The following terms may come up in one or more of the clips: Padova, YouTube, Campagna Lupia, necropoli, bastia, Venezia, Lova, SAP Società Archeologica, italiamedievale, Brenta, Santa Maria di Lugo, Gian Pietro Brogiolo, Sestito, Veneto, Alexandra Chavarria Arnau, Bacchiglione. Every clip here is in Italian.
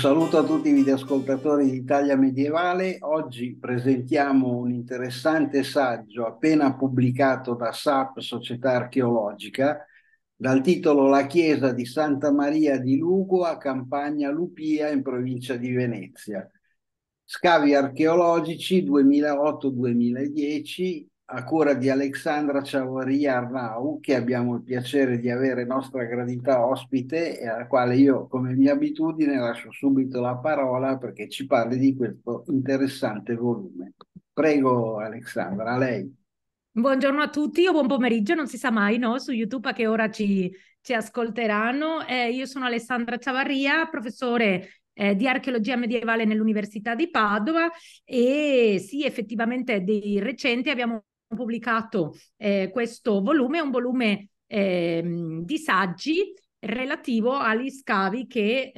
saluto a tutti i videoascoltatori di Italia Medievale. Oggi presentiamo un interessante saggio appena pubblicato da SAP Società Archeologica dal titolo La chiesa di Santa Maria di Lugo a Campagna Lupia in provincia di Venezia. Scavi archeologici 2008-2010 a cura di Alexandra Chavarria Arnau, che abbiamo il piacere di avere nostra gradita ospite e alla quale io, come mia abitudine, lascio subito la parola perché ci parli di questo interessante volume. Prego Alexandra, a lei. Buongiorno a tutti o buon pomeriggio, non si sa mai, no? Su YouTube a che ora ci ascolteranno. Io sono Alexandra Chavarria, professore di archeologia medievale nell'Università di Padova e sì, effettivamente di recente abbiamo pubblicato questo volume, un volume di saggi relativo agli scavi che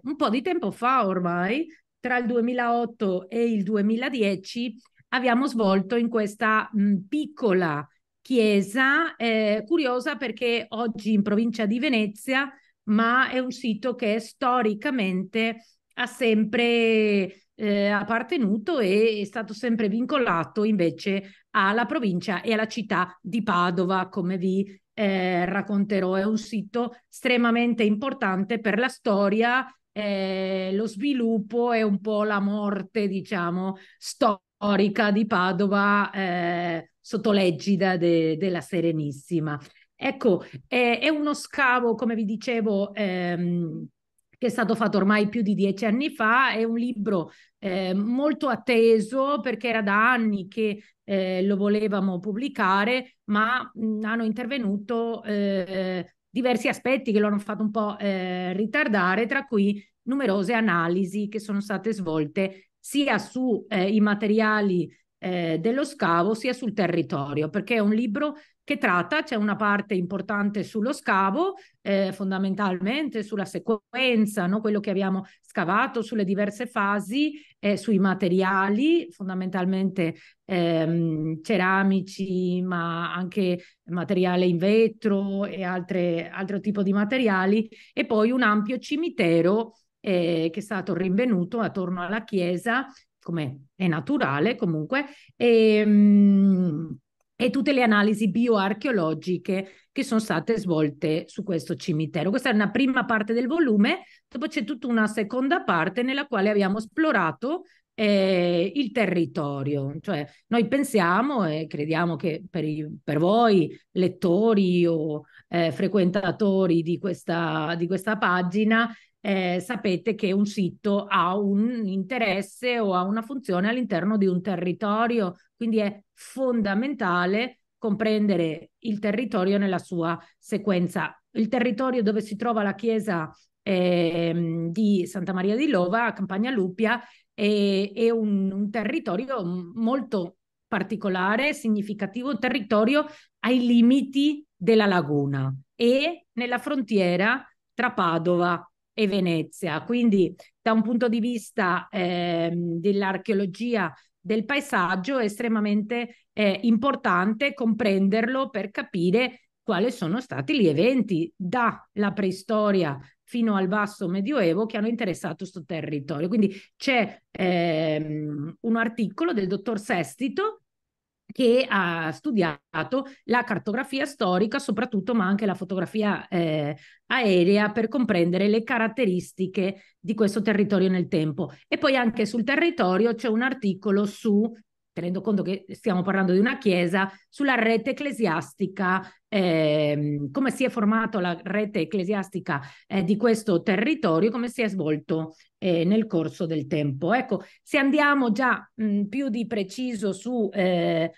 un po' di tempo fa ormai, tra il 2008 e il 2010, abbiamo svolto in questa piccola chiesa, curiosa perché oggi in provincia di Venezia, ma è un sito che storicamente ha sempre appartenuto e è stato sempre vincolato invece alla provincia e alla città di Padova, come vi racconterò. È un sito estremamente importante per la storia, lo sviluppo e un po' la morte, diciamo, storica di Padova sotto l'egida della Serenissima. Ecco, è uno scavo, come vi dicevo, che è stato fatto ormai più di 10 anni fa. È un libro molto atteso perché era da anni che lo volevamo pubblicare, ma hanno intervenuto diversi aspetti che lo hanno fatto un po' ritardare, tra cui numerose analisi che sono state svolte sia sui materiali dello scavo sia sul territorio, perché è un libro che tratta, c'è una parte importante sullo scavo, fondamentalmente sulla sequenza, no? Quello che abbiamo scavato, sulle diverse fasi, sui materiali, fondamentalmente ceramici, ma anche materiale in vetro e altro tipo di materiali, e poi un ampio cimitero che è stato rinvenuto attorno alla chiesa, come è naturale comunque, e tutte le analisi bioarcheologiche che sono state svolte su questo cimitero. Questa è una prima parte del volume, dopo c'è tutta una seconda parte nella quale abbiamo esplorato il territorio. Cioè noi pensiamo e crediamo che per voi lettori o frequentatori di questa pagina sapete che un sito ha un interesse o ha una funzione all'interno di un territorio, quindi è fondamentale comprendere il territorio nella sua sequenza. Il territorio dove si trova la chiesa di Santa Maria di Lova, a Campagna Lupia, è un territorio molto particolare, significativo, un territorio ai limiti della laguna e nella frontiera tra Padova e Venezia. Quindi da un punto di vista dell'archeologia del paesaggio è estremamente importante comprenderlo per capire quali sono stati gli eventi dalla preistoria fino al basso medioevo che hanno interessato questo territorio. Quindi c'è un articolo del dottor Sestito che ha studiato la cartografia storica soprattutto, ma anche la fotografia aerea, per comprendere le caratteristiche di questo territorio nel tempo. E poi anche sul territorio c'è un articolo tenendo conto che stiamo parlando di una chiesa, sulla rete ecclesiastica, come si è formata la rete ecclesiastica di questo territorio, come si è svolto nel corso del tempo. Ecco, se andiamo già più di preciso su il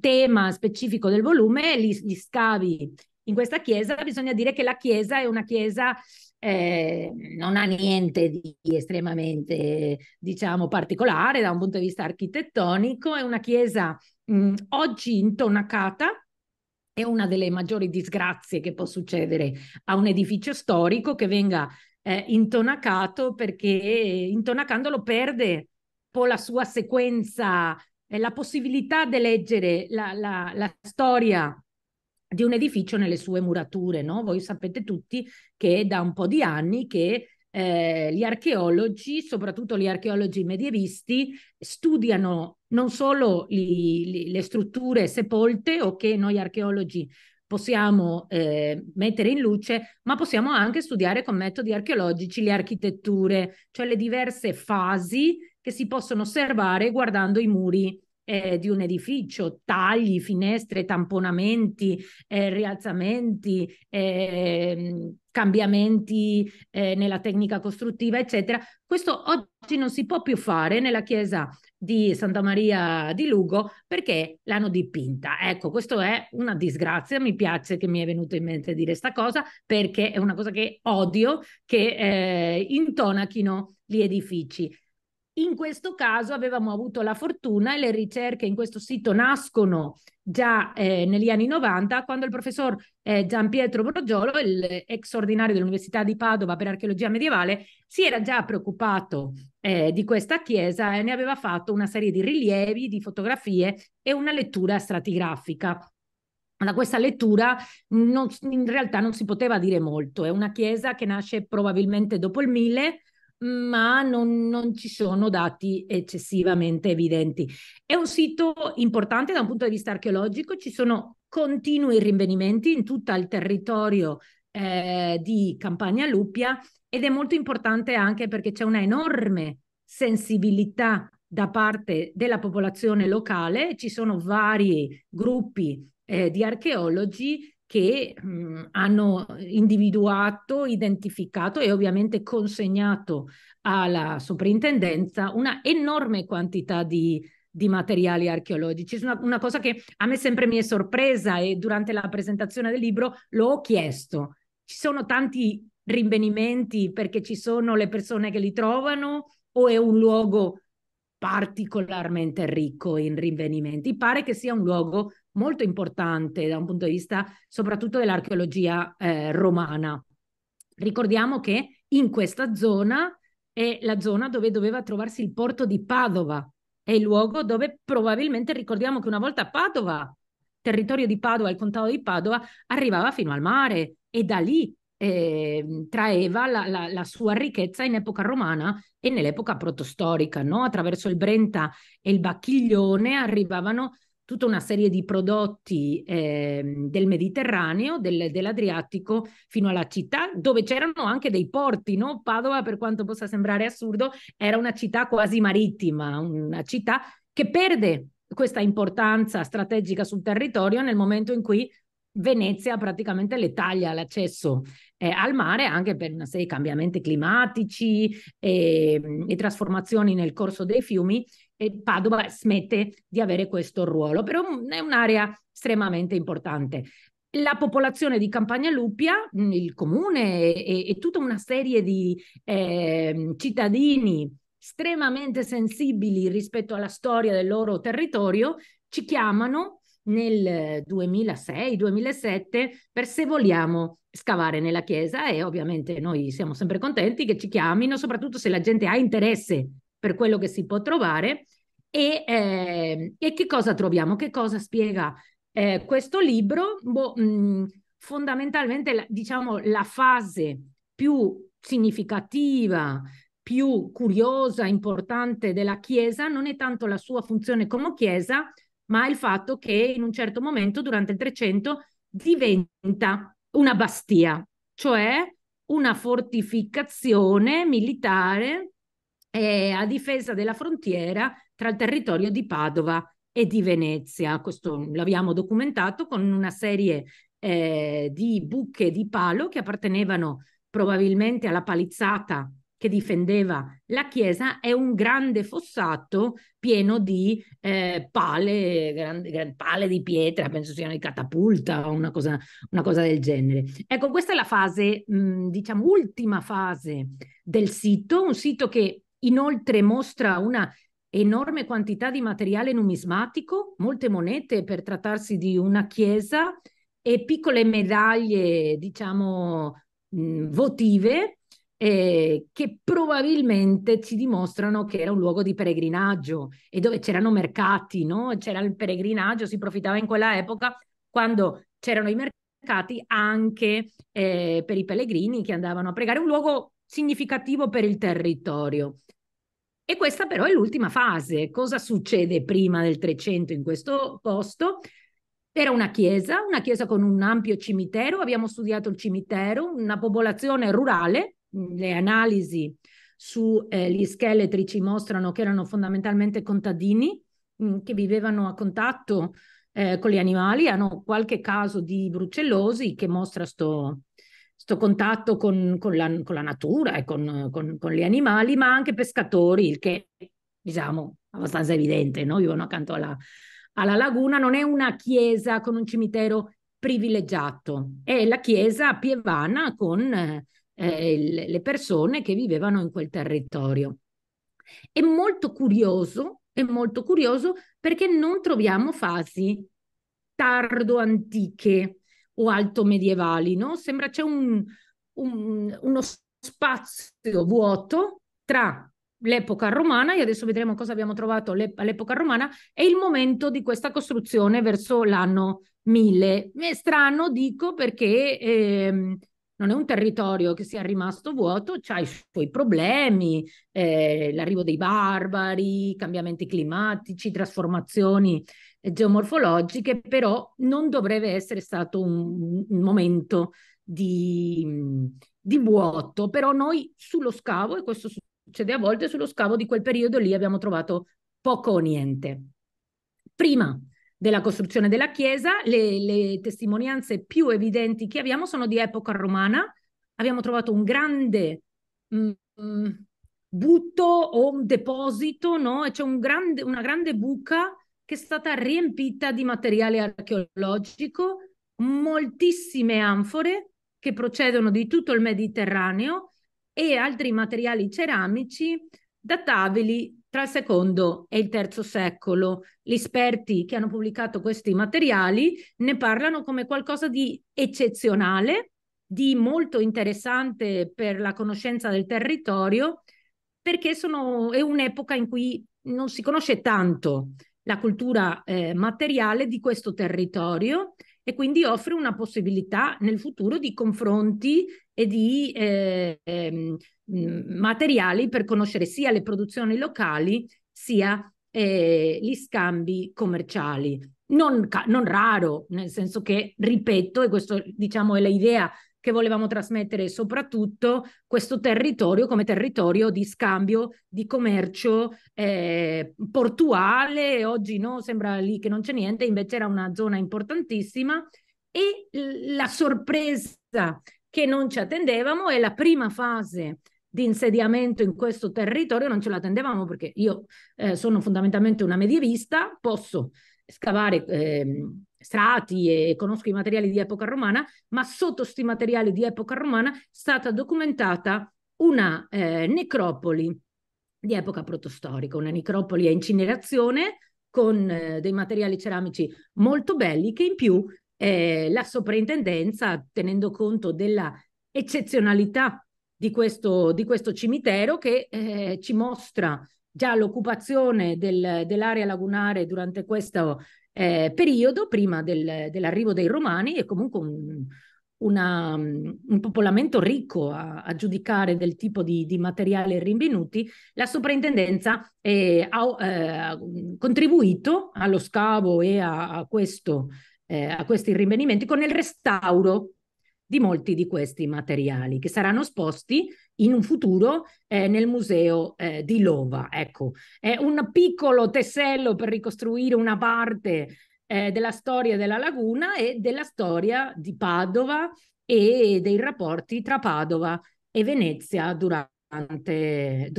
tema specifico del volume, gli scavi in questa chiesa, bisogna dire che la chiesa è una chiesa non ha niente di estremamente, diciamo, particolare da un punto di vista architettonico. È una chiesa oggi intonacata, è una delle maggiori disgrazie che può succedere a un edificio storico che venga intonacato, perché intonacandolo perde un po' la sua sequenza, la possibilità di leggere la storia di un edificio nelle sue murature, no? Voi sapete tutti che è da un po' di anni che gli archeologi, soprattutto gli archeologi medievisti, studiano non solo le strutture sepolte o che noi archeologi possiamo mettere in luce, ma possiamo anche studiare con metodi archeologici le architetture, cioè le diverse fasi che si possono osservare guardando i muri di un edificio, tagli, finestre, tamponamenti, rialzamenti, cambiamenti nella tecnica costruttiva, eccetera. Questo oggi non si può più fare nella chiesa di Santa Maria di Lugo perché l'hanno dipinta. Ecco, questo è una disgrazia, mi piace che mi è venuto in mente dire sta cosa perché è una cosa che odio, che intonachino gli edifici. In questo caso avevamo avuto la fortuna e le ricerche in questo sito nascono già negli anni 90, quando il professor Gian Pietro Brogiolo, ex ordinario dell'Università di Padova per archeologia medievale, si era già preoccupato di questa chiesa e ne aveva fatto una serie di rilievi, di fotografie e una lettura stratigrafica. Da questa lettura in realtà non si poteva dire molto, è una chiesa che nasce probabilmente dopo il 1000, ma non ci sono dati eccessivamente evidenti. È un sito importante da un punto di vista archeologico, ci sono continui rinvenimenti in tutto il territorio di Campagna Lupia ed è molto importante anche perché c'è una enorme sensibilità da parte della popolazione locale, ci sono vari gruppi di archeologi che hanno individuato, identificato e ovviamente consegnato alla soprintendenza una enorme quantità di materiali archeologici. Una cosa che a me sempre mi è sorpresa e durante la presentazione del libro l'ho chiesto. Ci sono tanti rinvenimenti perché ci sono le persone che li trovano o è un luogo particolarmente ricco in rinvenimenti? Pare che sia un luogo molto importante da un punto di vista soprattutto dell'archeologia romana. Ricordiamo che in questa zona è la zona dove doveva trovarsi il porto di Padova, è il luogo dove probabilmente ricordiamo che una volta Padova, territorio di Padova, il contado di Padova, arrivava fino al mare e da lì traeva la sua ricchezza in epoca romana e nell'epoca protostorica, no? Attraverso il Brenta e il Bacchiglione arrivavano tutta una serie di prodotti del Mediterraneo, dell'Adriatico, fino alla città, dove c'erano anche dei porti, no? Padova, per quanto possa sembrare assurdo, era una città quasi marittima, una città che perde questa importanza strategica sul territorio nel momento in cui Venezia praticamente le taglia l'accesso al mare anche per una serie di cambiamenti climatici e trasformazioni nel corso dei fiumi, e Padova smette di avere questo ruolo, però è un'area estremamente importante. La popolazione di Campagna Lupia, il comune e tutta una serie di cittadini estremamente sensibili rispetto alla storia del loro territorio ci chiamano nel 2006-2007 per se vogliamo scavare nella chiesa e ovviamente noi siamo sempre contenti che ci chiamino, soprattutto se la gente ha interesse per quello che si può trovare. E che cosa troviamo? Che cosa spiega questo libro? Fondamentalmente diciamo la fase più significativa, più curiosa, importante della chiesa non è tanto la sua funzione come chiesa, ma il fatto che in un certo momento durante il 300 diventa una bastia, cioè una fortificazione militare a difesa della frontiera tra il territorio di Padova e di Venezia. Questo l'abbiamo documentato con una serie di buche di palo che appartenevano probabilmente alla palizzata che difendeva la chiesa, è un grande fossato pieno di pale di pietra, penso siano di catapulta o una cosa del genere. Ecco, questa è la fase, diciamo, ultima fase del sito, un sito che inoltre mostra una enorme quantità di materiale numismatico, molte monete per trattarsi di una chiesa e piccole medaglie, diciamo, votive, che probabilmente ci dimostrano che era un luogo di peregrinaggio e dove c'erano mercati, no? C'era il peregrinaggio, si profittava in quella epoca quando c'erano i mercati anche per i pellegrini che andavano a pregare, un luogo significativo per il territorio. E questa però è l'ultima fase. Cosa succede prima del 300 in questo posto? Era una chiesa con un ampio cimitero, abbiamo studiato il cimitero, una popolazione rurale, le analisi sugli scheletri ci mostrano che erano fondamentalmente contadini che vivevano a contatto con gli animali, hanno qualche caso di brucellosi che mostra sto contatto con la natura e con gli animali, ma anche pescatori, il che diciamo abbastanza evidente, no? Vivono accanto alla laguna. Non è una chiesa con un cimitero privilegiato, è la chiesa pievana con le persone che vivevano in quel territorio. È molto curioso perché non troviamo fasi tardo-antiche o alto-medievali, no? Sembra c'è uno spazio vuoto tra l'epoca romana, e adesso vedremo cosa abbiamo trovato all'epoca romana, e il momento di questa costruzione verso l'anno 1000. È strano, dico, perché non è un territorio che sia rimasto vuoto, c'ha i suoi problemi, l'arrivo dei barbari, cambiamenti climatici, trasformazioni geomorfologiche, però non dovrebbe essere stato un momento di vuoto. Però noi sullo scavo, e questo succede a volte, sullo scavo di quel periodo lì abbiamo trovato poco o niente. Prima della costruzione della chiesa, le testimonianze più evidenti che abbiamo sono di epoca romana. Abbiamo trovato un grande butto o un deposito, no? E c'è una grande buca che è stata riempita di materiale archeologico, moltissime anfore che procedono di tutto il Mediterraneo e altri materiali ceramici databili tra il secondo e il terzo secolo. Gli esperti che hanno pubblicato questi materiali ne parlano come qualcosa di eccezionale, di molto interessante per la conoscenza del territorio, perché è un'epoca in cui non si conosce tanto la cultura materiale di questo territorio, e quindi offre una possibilità nel futuro di confronti e di materiali per conoscere sia le produzioni locali sia gli scambi commerciali. Non raro, nel senso che, ripeto, e questo diciamo è l'idea che volevamo trasmettere soprattutto, questo territorio come territorio di scambio, di commercio portuale. Oggi no, sembra lì che non c'è niente, invece era una zona importantissima. E la sorpresa che non ci attendevamo è la prima fase di insediamento in questo territorio. Non ce l'attendevamo perché io sono fondamentalmente una medievista, posso scavare strati e conosco i materiali di epoca romana, ma sotto questi materiali di epoca romana è stata documentata una necropoli di epoca protostorica, una necropoli a incinerazione con dei materiali ceramici molto belli, che in più la soprintendenza, tenendo conto della eccezionalità di questo cimitero, che ci mostra già l'occupazione dell'area lagunare durante questo periodo, prima dell'arrivo dei Romani, e comunque un popolamento ricco a giudicare del tipo di materiale rinvenuti. La soprintendenza ha contribuito allo scavo e a questi rinvenimenti con il restauro di molti di questi materiali, che saranno esposti in un futuro nel museo di Lova. Ecco, è un piccolo tassello per ricostruire una parte della storia della laguna e della storia di Padova e dei rapporti tra Padova e Venezia durante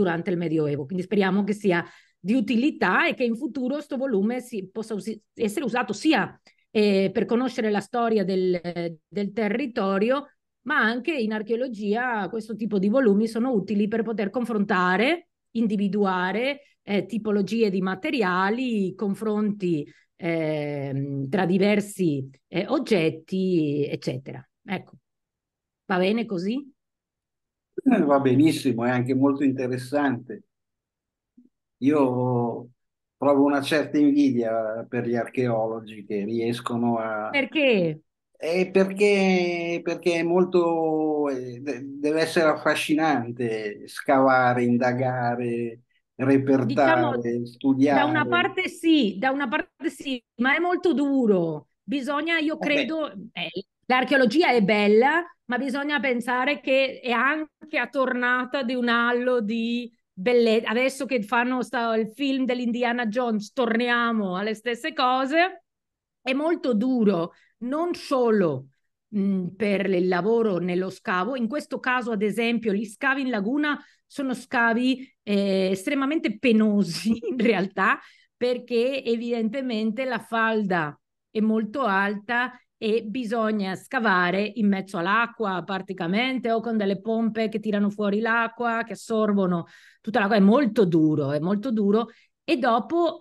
il Medioevo. Quindi speriamo che sia di utilità e che in futuro questo volume possa essere usato sia per conoscere la storia del territorio, ma anche in archeologia. Questo tipo di volumi sono utili per poter confrontare, individuare tipologie di materiali, confronti tra diversi oggetti, eccetera. Ecco, va bene così? Va benissimo, è anche molto interessante. Io provo una certa invidia per gli archeologi che riescono a... Perché? Perché è molto, deve essere affascinante scavare, indagare, repertare, diciamo, studiare. Da una parte sì, ma è molto duro. Bisogna, io credo, l'archeologia è bella, ma bisogna pensare che è anche attornata di un allo di bellezza. Adesso che fanno il film dell'Indiana Jones, torniamo alle stesse cose, è molto duro. Non solo per il lavoro nello scavo, in questo caso ad esempio gli scavi in laguna sono scavi estremamente penosi in realtà, perché evidentemente la falda è molto alta e bisogna scavare in mezzo all'acqua praticamente, o con delle pompe che tirano fuori l'acqua, che assorbono tutta l'acqua, è molto duro e dopo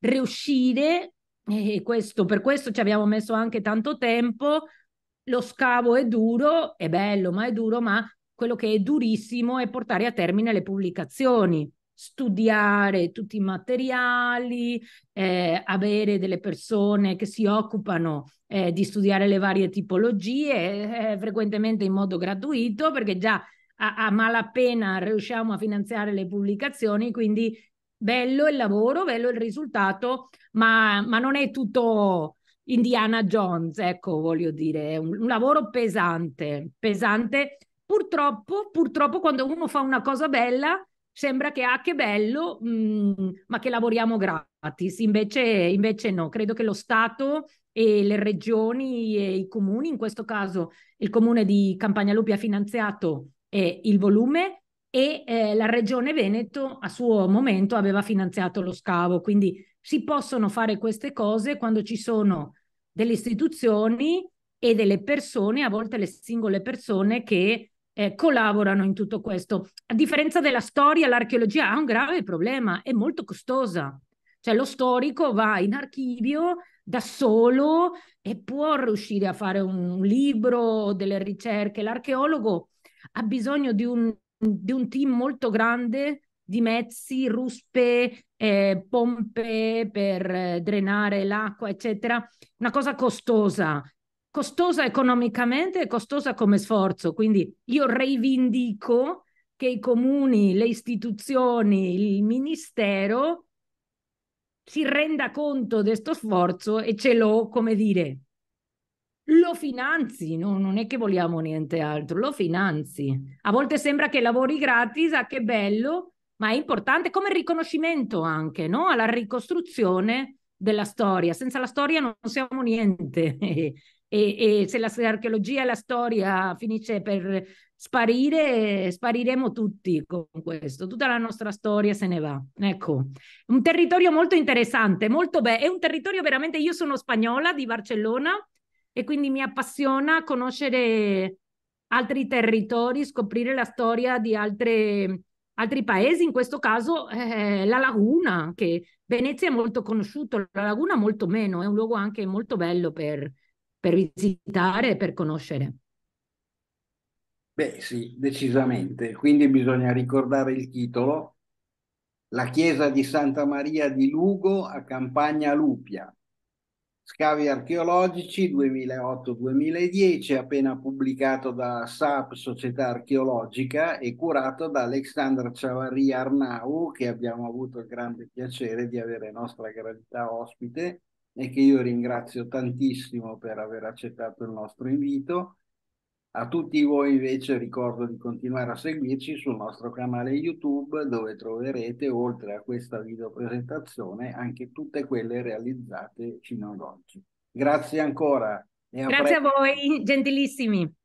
riuscire. E questo, per questo ci abbiamo messo anche tanto tempo. Lo scavo è duro, è bello, ma è duro, ma quello che è durissimo è portare a termine le pubblicazioni, studiare tutti i materiali, avere delle persone che si occupano di studiare le varie tipologie, frequentemente in modo gratuito, perché già a malapena riusciamo a finanziare le pubblicazioni, quindi bello il lavoro, bello il risultato, ma non è tutto Indiana Jones, ecco, voglio dire, è un lavoro pesante. Purtroppo quando uno fa una cosa bella sembra che che bello, ma che lavoriamo gratis, invece no, credo che lo Stato e le regioni e i comuni, in questo caso il comune di Campagna Lupia ha finanziato il volume, e la regione Veneto a suo momento aveva finanziato lo scavo, quindi si possono fare queste cose quando ci sono delle istituzioni e delle persone, a volte le singole persone, che collaborano in tutto questo. A differenza della storia, l'archeologia ha un grave problema, è molto costosa, cioè lo storico va in archivio da solo e può riuscire a fare un libro o delle ricerche, l'archeologo ha bisogno di un team molto grande di mezzi, ruspe, pompe per drenare l'acqua, eccetera. Una cosa costosa economicamente e costosa come sforzo. Quindi io rivendico che i comuni, le istituzioni, il ministero si renda conto di questo sforzo e ce lo, come dire, lo finanzi, no? Non è che vogliamo niente altro, lo finanzi. A volte sembra che lavori gratis, che bello, ma è importante come riconoscimento anche, no? Alla ricostruzione della storia. Senza la storia non siamo niente e se l'archeologia e la storia finisce per sparire, spariremo tutti con questo, tutta la nostra storia se ne va. Ecco, un territorio molto interessante, molto bello, è un territorio veramente, io sono spagnola di Barcellona, e quindi mi appassiona conoscere altri territori, scoprire la storia di altri paesi, in questo caso la laguna, che Venezia è molto conosciuto, la laguna molto meno, è un luogo anche molto bello per visitare e per conoscere. Beh sì, decisamente, quindi bisogna ricordare il titolo, la chiesa di Santa Maria di Lugo a Campagna Lupia. Scavi archeologici 2008-2010, appena pubblicato da SAP Società Archeologica e curato da Alexandra Chavarria Arnau, che abbiamo avuto il grande piacere di avere nostra gradita ospite e che io ringrazio tantissimo per aver accettato il nostro invito. A tutti voi invece ricordo di continuare a seguirci sul nostro canale YouTube, dove troverete, oltre a questa videopresentazione, anche tutte quelle realizzate fino ad oggi. Grazie ancora. Grazie a voi, gentilissimi.